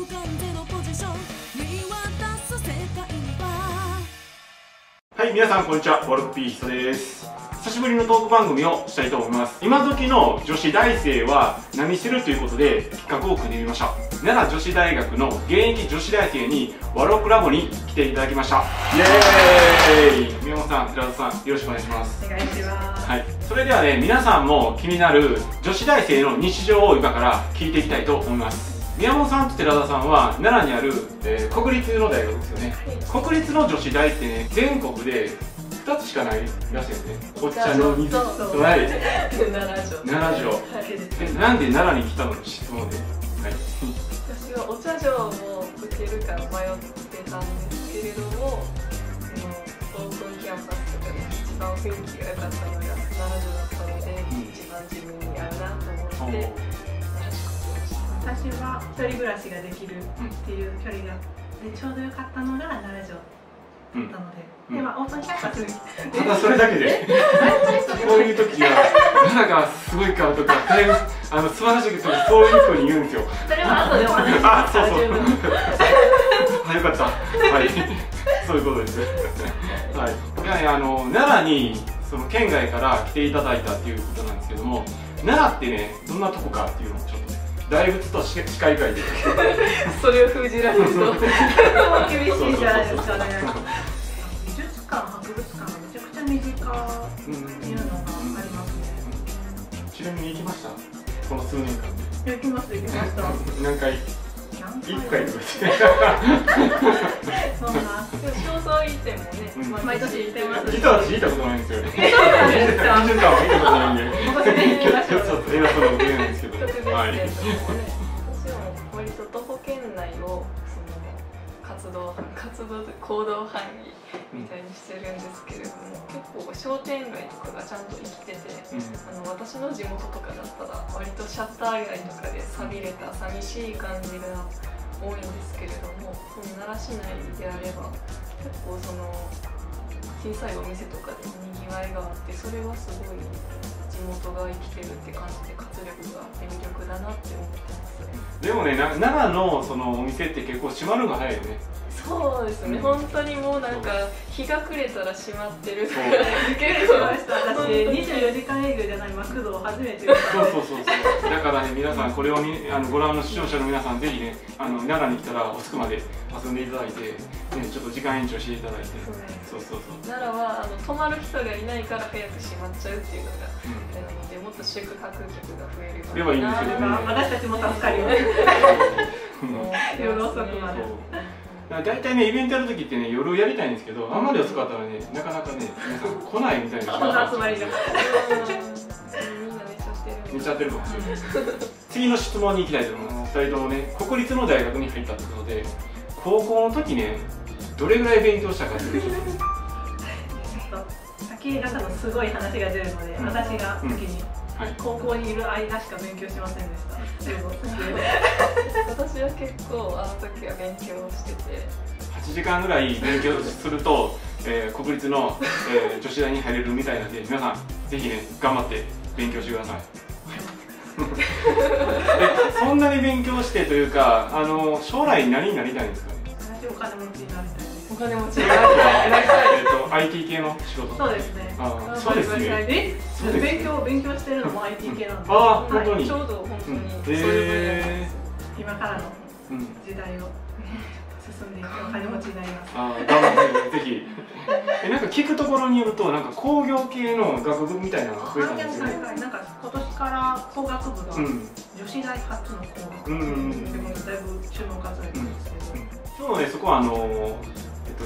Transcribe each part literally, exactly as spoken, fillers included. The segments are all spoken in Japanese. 浮かんでのポジション見渡す世界には。はい、皆さんこんにちは、ボルピーヒトです。久しぶりのトーク番組をしたいと思います。今時の女子大生は何するということで企画を組んでみました。奈良女子大学の現役女子大生にワロクラボに来ていただきました。イエーイ。宮本さん、寺田さん、よろしくお願いします。お願いします、はい、それではね、皆さんも気になる女子大生の日常を今から聞いていきたいと思います。宮本さんと寺田さんは奈良にある、えー、国立の大学ですよね。国立の女子大ってね、全国でふたつしかないらしいですね。お茶の水とないななじょう。なんで奈良に来たのか質問で、はい、私はお茶場を受けるか迷ってたんですけれども、オープンキャンパスとかで一番雰囲気が良かったのが奈良城だったので、うん、一番自分に合うなと思って、私は一人暮らしができるっていう距離がでちょうどよかったのが奈良城だったので、うん、ではオープンキャンパスにただそれだけでそういう時は奈良がすごい顔とかだいぶあの素晴らしいけどそういう風に言うんですよ。それは後でお話しします。あ、そうそうあ、よかった。はいそういうことですね。はい、いやいや、あの奈良にその県外から来ていただいたっていうことなんですけども、奈良ってね、どんなとこかっていうのをちょっと大仏と市会会でそれを封じられると厳しいじゃないですかね。美術館、博物館がめちゃくちゃ身近っていうのがありますね。ちなみに行きました？この数年間。行きました、行きました。何回？いっかいとかですね。そんな競争行ってもね、毎年行ってます。実は私行ったことないんですよ。そうなんですか。美術館は行ったことないんでちょっと偉そうなこと言えないんですけど、はい、私は割と徒歩圏内をその活動、活動、行動範囲みたいにしてるんですけれども、うん、結構商店街とかがちゃんと生きてて、うん、あの私の地元とかだったら割とシャッター街とかで寂れた寂しい感じが多いんですけれども、この奈良市内であれば結構その小さいお店とかでにぎわいがあって、それはすごい地元が生きてるって感じで活力があって魅力だなって思ってます、ね。でもね、奈良のそのお店って結構閉まるのが早いよね。そうですね、うん、本当にもうなんか日が暮れたら閉まってるから結構ました。私にじゅうよじかん営業じゃないマクドを初めて見た。そうそうそうそう。だからね、皆さんこれをあのご覧の視聴者の皆さん、ぜひね、あの奈良に来たら遅くまで遊んでいただいて、ね、ちょっと時間延長していただいて。そうそうそう、奈良はあの泊まる人がいないから早く閉まっちゃうっていうのが、うん、なのでもっと宿泊客が増えればではいいんですけどね。私たちも助かるよね。夜遅くまで。だいたいね、イベントやるときってね、夜やりたいんですけど、あんまり遅かったらね、なかなかね、皆さん来ないみたいな。この集まりだから寝ちゃってるかもしれない。次の質問に行きたいと思います。ふたりともね、国立の大学に入ったってことで、高校の時ね、どれぐらい勉強したかっていうと先が多分すごい話が出るので、うん、私が先に、うんはい、高校にいる間しか勉強しませんでした。私は結構あの時は勉強しててはちじかんぐらい勉強すると、えー、国立の、えー、女子大に入れるみたいなので、皆さんぜひね、頑張って勉強してください。そんなに勉強してというか、あの将来何になりたいんですかね。私お金持ちになりたい。お金持ちになりたい。えっと アイティー 系の仕事。そうですね。そうですね。勉強勉強してるのも アイティー 系なんです。ああ、本当に。ちょうど本当にそういう分野です。今からの時代を進んでいくお金持ちになります。ああ、頑張ってぜひ。え、なんか聞くところによると、なんか工業系の学部みたいなのが増えたんですよね。なんか今年から工学部が女子大初の工学部でもだいぶ注目が集まってますけど。そうね、そこはあの。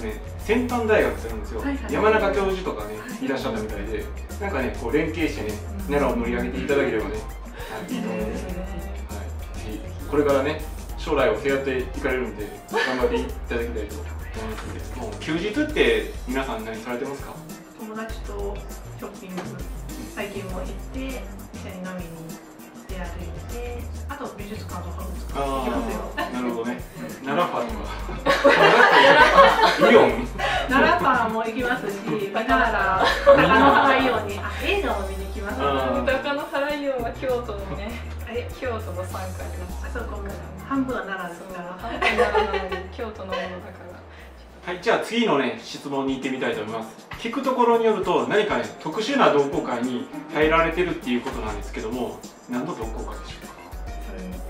ね、先端大学ってあるんですよ。山中教授とかね、いらっしゃったみたいで、なんかね、こう連携してね、奈良を盛り上げていただければね、いいと思うんですけど、はい、これからね、将来を背負っていかれるんで、頑張っていただきたいと思いますので。休日って皆さん何されてますか？友達とショッピング、最近も行って、一緒に飲みに行って歩いて、あと美術館とかも行きますよ。なるほどね。奈良パーとか。イオン奈良パーも行きますし、だから高野原イオンに映画を見に行きます。高野原イオンは京都のね、え、京都もさんこあります。あ、そう、今回半分は奈良ですから。半分は奈良なのに京都のものだから。はい、じゃあ次のね質問に行ってみたいと思います。聞くところによると何かね特殊な同好会に入られてるっていうことなんですけども、何の同好会でしょ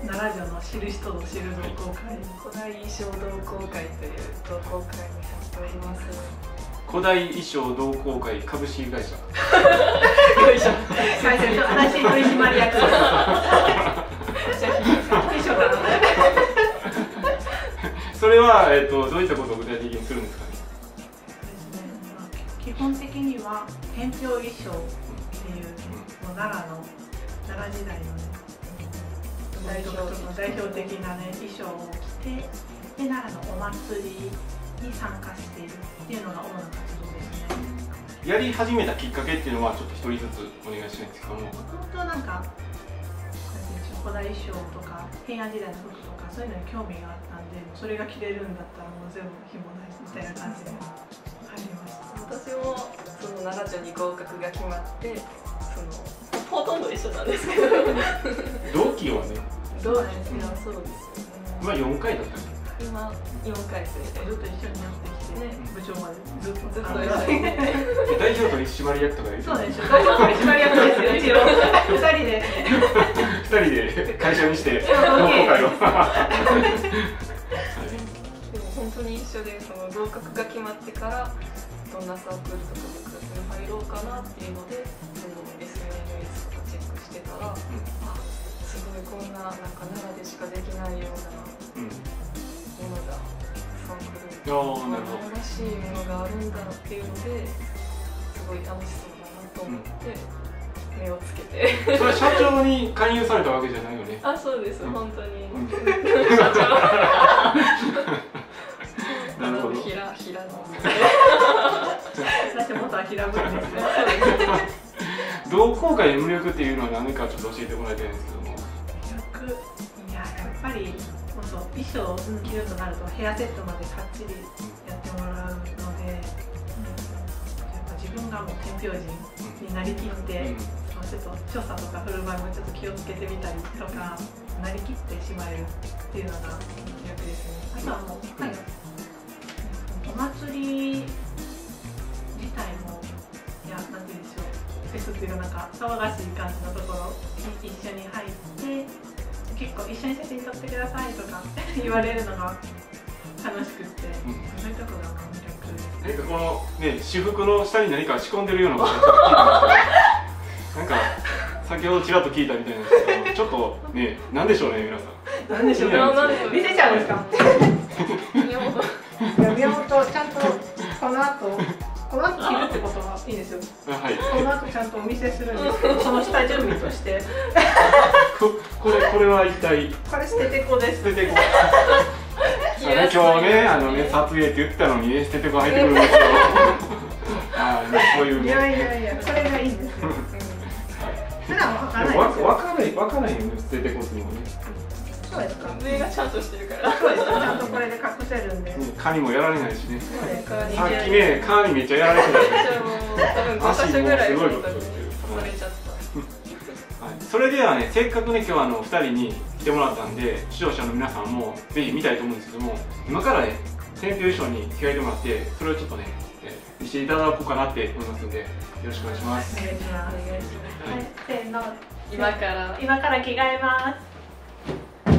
うか。奈良城の知る人を知る同好会、古代衣装同好会という同好会に入っております。古代衣装同好会株式会社。会社の新しい取締役。それはえっとどういったことを具体的にするんですかね。基本的には天平衣装っていう奈良の奈良時代の代表的な、ね、衣装を着てで奈良のお祭りに参加しているっていうのが主な活動ですね。やり始めたきっかけっていうのはちょっと一人ずつお願いしたいんですけども、もともとなんか古代衣装とか平安時代の服とかそういうのに興味があったんで、それが着れるんだったらもう全部ひもないみたいな感じで入りました。私もその奈良城に合格が決まってそのほとんど一緒なんですけど同期はねどうなんですけど、そうですよね。今よんかいだったっけ。今よんかい生でずっと一緒になってきてね、部長までずっとずっと一緒に代表取締役とかいる。そうでしょ、代表取締役ですよ、一応ふたりでふたりで会社にして同好会を。でも本当に一緒で、その合格が決まってからどんなサークルとか部活に入ろうかなっていうのでその エスエヌエス とかチェックしてたら、あ、すごいこんななんか奈良でしかできないようなものがサークルのしいものがあるんだっていうので、すごい楽しそうだなと思って目をつけて、うん、それ社長に勧誘されたわけじゃないよね。あ、そうです、うん、本当に、うん、社長なるほど。平平の。私元は平ぶんですね。同好会の魅力っていうのは何かちょっと教えてもらいたいんですけども。魅力、いや、やっぱりもっと衣装を着るとなるとヘアセットまでかっちりやってもらうので、うん、やっぱ自分がもう天平人になりきって、うん、ちょっと所作とか振る舞いもちょっと気をつけてみたりとか、なりきってしまえるっていうのが魅力ですね。あとはもう、はい、お祭り自体も、いや、なんて言うんでしょう、フェスっていうなんか騒がしい感じのところに一緒に入って、結構一緒に写真撮ってくださいとか言われるのが楽しくて、うん、そういうところが魅力です。なんかこのね、私服の下に何か仕込んでるようなことなんか先ほどちらっと聞いたみたいなんですけど、ちょっとね、なんでしょうね、皆さん。なんでしょうね、見せちゃうんですか。宮本ちゃんとこの後この後着るってことはいいですよ。はい。この後ちゃんとお見せするんですけど、その下準備として。これこれは一体。これ捨ててこです。捨ててこ。今日ねあのね撮影って言ったのにね捨ててこ入ってくるんですよ。ああねそういうね。いやいやいや、それがいいんですよ。普段はわからない。わからないわからないよね、捨ててこっていうのね。そうですか。上がちゃんとしてるから。そうです。ちゃんとこれで隠せるんで。蚊にもやられないしね。さっきね蚊にめっちゃやられてた。足もすごいことしてる。それではね、せっかくね今日あの二人に来てもらったんで、視聴者の皆さんもぜひ見たいと思うんですけども、今からね天平衣装に着替えてもらって、それをちょっとね見していただこうかなって思いますので、よろしくお願いします。お願いします。はい。せーの。今から今から着替えます。は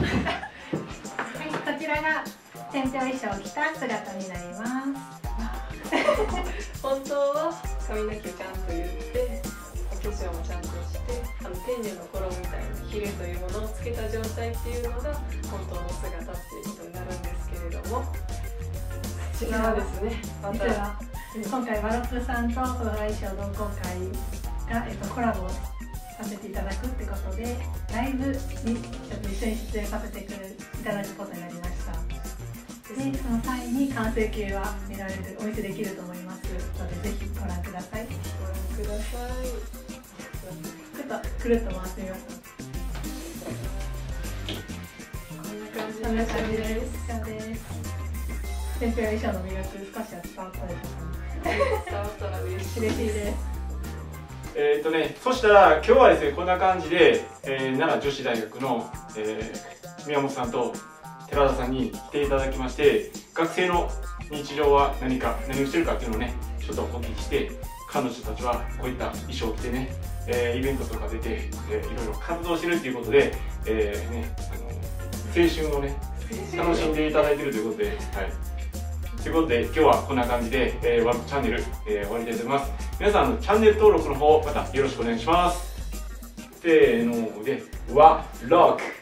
い、こちらが天平衣装を着た姿になります。本当は髪の毛ちゃんと言って、お化粧もちゃんとして、あの天女の頃みたいにヒレというものをつけた状態っていうのが本当の姿っていうことになるんですけれども、こちらはですね、また今回ワロップさんと古代衣装同好会が、えっと、コラボさせていただくってことで、ライブにちょっと一緒に出演させていただくことになりました。で、その際に完成形は見られる、お見せできると思いますので、ぜひご覧ください。ご覧ください。ちょっとくるっと回ってみます。こんな感じです。そうです。天平衣装の魅力、少しは伝わったでしょうか。伝わったら嬉しいです。嬉しいです。えーっとね、そしたら今日はですねこんな感じで、えー、奈良女子大学の、えー、宮本さんと寺田さんに来ていただきまして、学生の日常は何か何をしてるかっていうのをねちょっとお聞きして、彼女たちはこういった衣装着てね、えー、イベントとか出て、えー、いろいろ活動してるっていうことで、えーね、あの青春をね楽しんでいただいてるということで、はい、ということで今日はこんな感じで、えー、ワークチャンネル、えー、終わりたいと思います。皆さんのチャンネル登録の方またよろしくお願いします。せーのでワーク